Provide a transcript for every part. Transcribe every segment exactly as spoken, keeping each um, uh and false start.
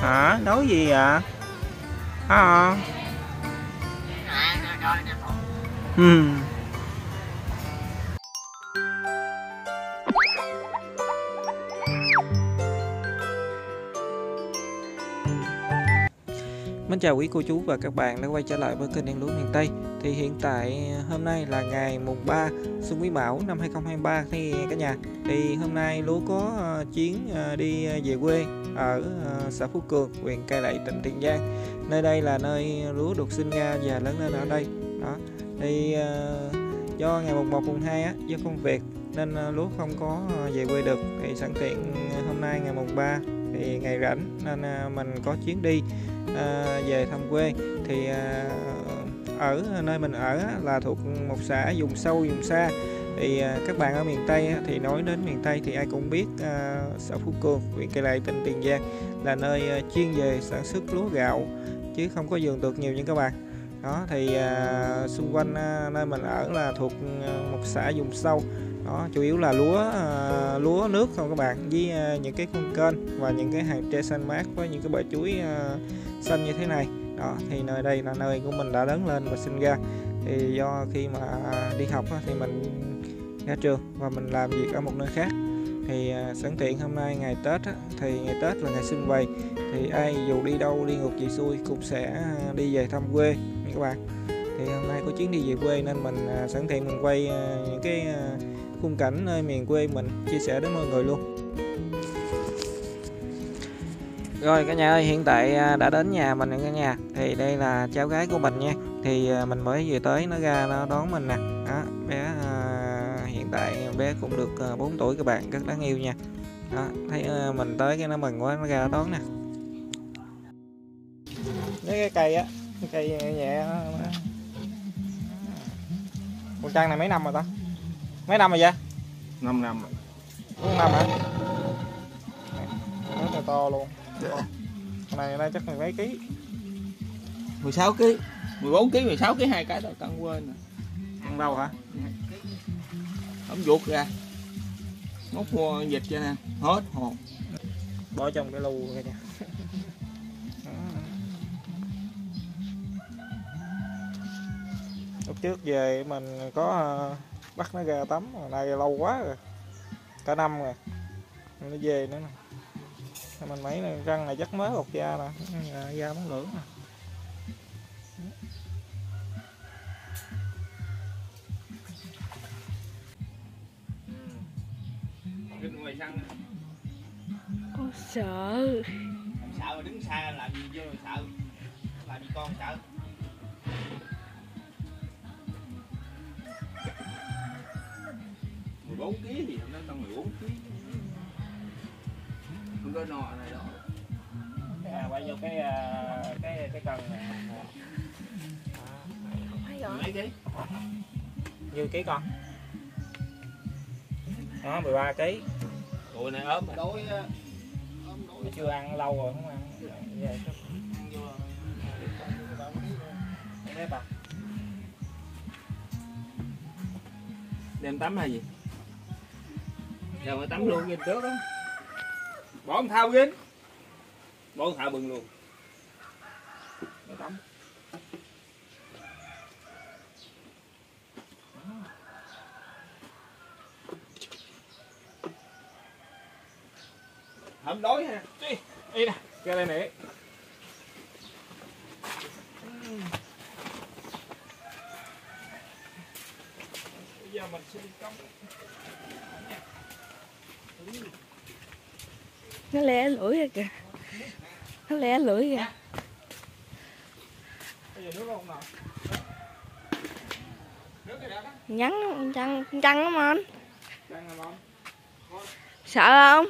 Hả? Nấu gì ạ? Hả? Ừ. Mến chào quý cô chú và các bạn đã quay trở lại với kênh Đen lúa miền Tây. Thì hiện tại hôm nay là ngày mùng ba xuân Quý Mão năm hai không hai ba thì cả nhà. Thì hôm nay lúa có chuyến đi về quê ở xã Phú Cường, huyện Cai Lậy, tỉnh Tiền Giang. Nơi đây là nơi lúa được sinh ra và lớn lên ở đây. Đó. Thì do ngày mùng một mùng hai á, do công việc nên lúa không có về quê được. Thì sẵn tiện hôm nay ngày mùng ba thì ngày rảnh nên mình có chuyến đi À, về thăm quê. Thì à, ở nơi mình ở á, là thuộc một xã vùng sâu vùng xa. Thì à, các bạn ở miền Tây á, thì nói đến miền Tây thì ai cũng biết à, xã Phú Cường, huyện Cai Lậy, tỉnh Tiền Giang là nơi à, chuyên về sản xuất lúa gạo chứ không có vườn tược nhiều như các bạn. Đó thì à, xung quanh à, nơi mình ở là thuộc một xã vùng sâu. Đó, chủ yếu là lúa à, lúa nước không các bạn, với à, những cái con kênh và những cái hàng tre xanh mát với những cái bờ chuối à, xanh như thế này. Đó thì nơi đây là nơi của mình đã lớn lên và sinh ra. Thì do khi mà đi học á, thì mình ra trường và mình làm việc ở một nơi khác. Thì à, sẵn tiện hôm nay ngày Tết á, thì ngày Tết là ngày xuân vầy, thì ai dù đi đâu đi ngược gì xuôi cũng sẽ đi về thăm quê nha các bạn. Thì hôm nay có chuyến đi về quê nên mình à, sẵn tiện mình quay à, những cái à, khung cảnh nơi miền quê mình chia sẻ đến mọi người luôn. Rồi cả nhà ơi, hiện tại đã đến nhà mình cả nhà. Thì đây là cháu gái của mình nha. Thì mình mới vừa tới nó ra nó đón mình nè. Đó, bé uh, hiện tại bé cũng được uh, bốn tuổi các bạn, rất đáng yêu nha. Đó, thấy uh, mình tới cái nó mừng quá nó ra đón nè. Cái cây á, cây nhẹ. Con Trang này mấy năm rồi ta? Mấy năm rồi vậy? năm năm rồi. bốn năm hả? Rất là to luôn. Con này đây chắc là mấy ký? mười sáu ký, mười bốn ký, mười sáu ký, hai cái tao cân quên rồi. Ăn đâu hả? Không ruột ra. Móc mua vịt cho nè, hết hồn. Bỏ trong cái lu coi nè. Lúc trước về mình có bắt nó ra tắm, hồi nay lâu quá rồi, cả năm rồi, nó về nữa nè. Mình mấy răng này chắc mới gọt da nè, da bóng lưỡng nè. Con sợ. Không sợ mà đứng xa làm gì vô sợ, làm gì con sợ. mười bốn ký thì nó tăng mười bốn ký. Không có nọ này đâu. À, quay vô cái cái cái cần này. Mấy ký? Nhiêu ký con? Đó, mười ba ký. Tụi này ốm đói, ốm đói chưa ăn lâu rồi không ăn. Về chút. Cái bạc. Đem tắm hay gì? Giờ mà tắm luôn như trước đó. Bỏ ông thao ghế, bỏ ông thao bừng luôn. Để tắm. Hổng đói ha. Đi, đi nè, ra đây nè. Bây giờ mình sẽ đi cắm. Nó lé lưỡi ra kìa. Nó lé lưỡi ra. Nhắn con Trăng, con Trăng lắm anh. Sợ không?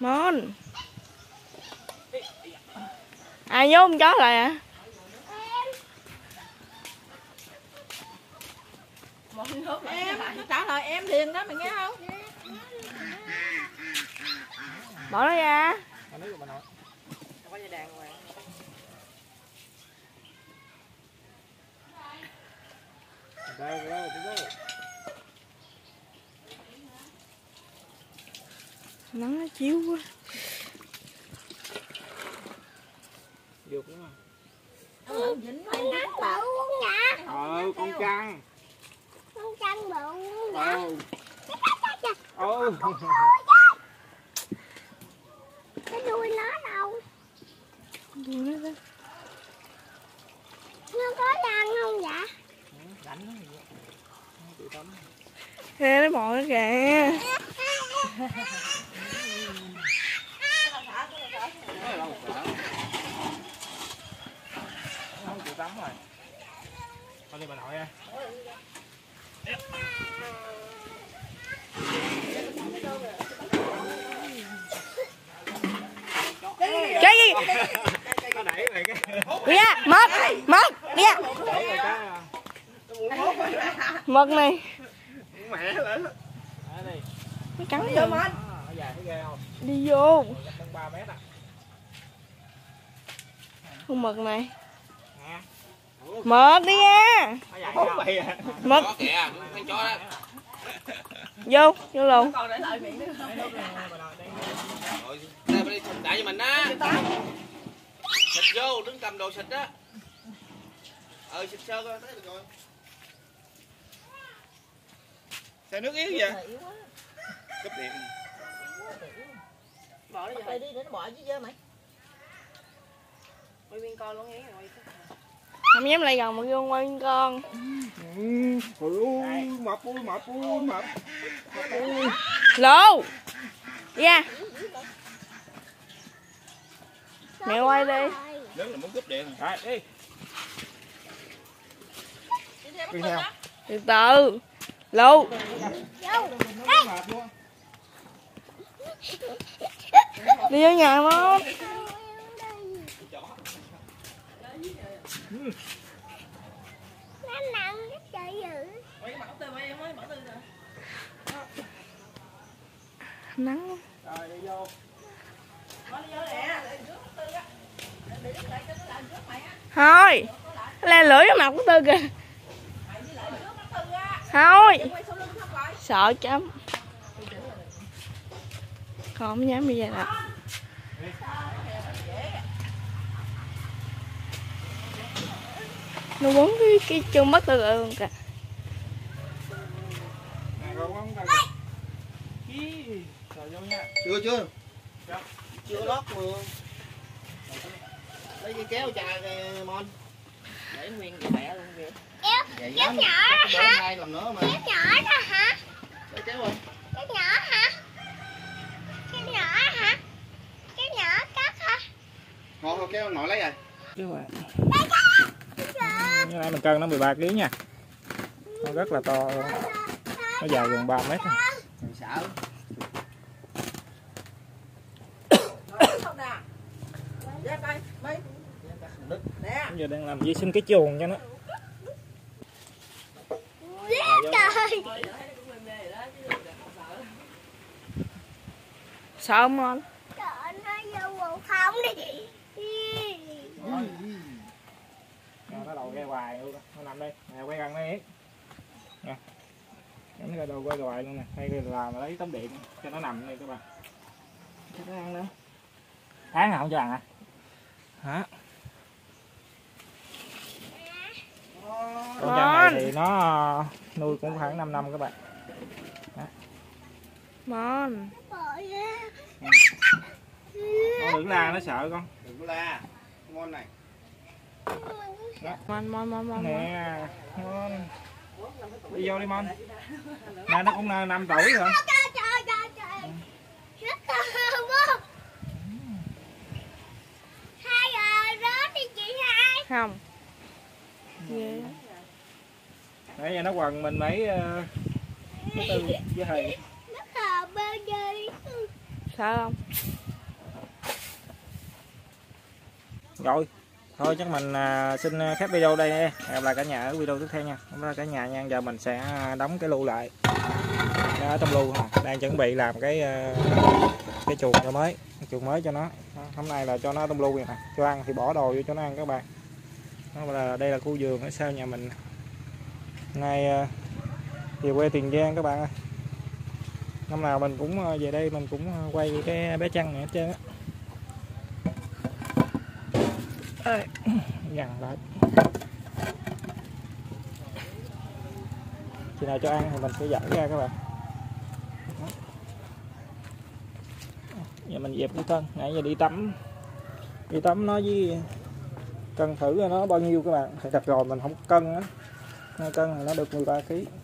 Mon. Ai nhốt con chó lại à? Em trả lời em liền đó mày nghe không? Bỏ nó ra. Nắng nó chiếu quá. Được đúng không? Ừ, con nắng bự luôn nha. Ờ, con trăng. Con trăng bự luôn nha. Ừ. Ừ. Cái đuôi nó đâu? Đuôi nó đó. Nó có ăn không dạ? Rảnh nó vậy. Nó bị tắm. Kìa nó bò nó kìa. Không chịu tắm rồi. Thôi đi bà nội ơi. Chơi gì? Kìa, mật, mật, kìa. Mật này. Mẹ lên. Nó cắn vô mình. Đi vô. Con mật này. Mật đi nha. Mật. Vô, vô luôn. Đại cho mình á. Xịt vô, đứng cầm đồ xịt á. Ờ xịt sơ coi, thấy được rồi. Sao nước yếu vậy? Cúp điện. Bỏ nó về đi để nó bỏ chứ dơ mày. Quay nguyên con luôn nghe. Không dám lại gần mà kêu quay nguyên con. Trời ơi, mập ơi, mập ơi, mập. Lô. Ra. Mẹ quay đi. Lớn là muốn cúp điện. Rồi đi. Đi theo. Từ từ. Lâu. Đi vô nhà không? Nắng. Rồi đi vô. Thôi. Lê lưỡi vào mặt của Tư kìa. Thôi. Sợ chấm. Còn không dám bây giờ nè. Nó quấn cái, cái chân mất Tư rồi luôn kìa. Chưa chưa. Chưa lót mưa. Lấy cái kéo chà kìa Mon. Để nguyên cái bẻ luôn kìa. Kéo, kéo nhỏ hả? Làm nữa mà. Kéo nhỏ đó hả? Để kéo rồi. Kéo nhỏ hả? Kéo nhỏ hả? Kéo nhỏ cắt hả? Ngọt rồi kéo nội lấy rồi. Kéo rồi. Như này mình cân nó mười ba ký nha. Nó rất là to luôn. Nó dài gần ba mét. Mình sợ. Bây giờ đang làm vệ sinh cái chuồng cho nó. Sợ không anh? Trời nó vô bầu không đi. Nó đầu quay hoài luôn. Nó nằm đây. Nè quay gần đây. Nè. Nó ra đầu quay hoài luôn nè. Hay là lấy tấm điện cho nó nằm đây các bạn. Cho nó ăn nữa. Tháng nào không cho ăn à? Hả? Con trai này thì nó nuôi cũng khoảng năm năm các bạn. Đó. Mon. Con đừng la nó sợ con. Đừng có la. Mon này. Đó. Mon mon mon mon. Nè. Mon. Đi vô đi Mon. Nè nó cũng năm tuổi rồi. Hai rồi rớt đi chị hai. Không. Yeah. Nãy giờ nó quần mình mấy uh, tư với thầy. Nó khờ bao giờ. Sợ không? Rồi, thôi chắc mình uh, xin khép video đây nha. Gặp lại cả nhà ở video tiếp theo nha. Cảm ơn cả nhà nha. Giờ mình sẽ đóng cái lu lại. Đó, ở trong lu đang chuẩn bị làm cái uh, cái chuồng cho mới, chuồng mới cho nó. Đó, hôm nay là cho nó trong lu nè. Cho ăn thì bỏ đồ vô cho nó ăn các bạn. Đó là đây là khu vườn ở sau nhà mình. Nay về quê Tiền Giang các bạn ơi. Năm nào mình cũng về đây mình cũng quay cái bé chăn này hết trơn á. Gần lại. Khi nào cho ăn thì mình sẽ dỡ ra các bạn. Giờ mình dẹp cái thân. Nãy giờ đi tắm. Đi tắm nó với cân thử nó bao nhiêu các bạn. Thì đặt rồi mình không cân á. Cân thì nó được mười ba ký.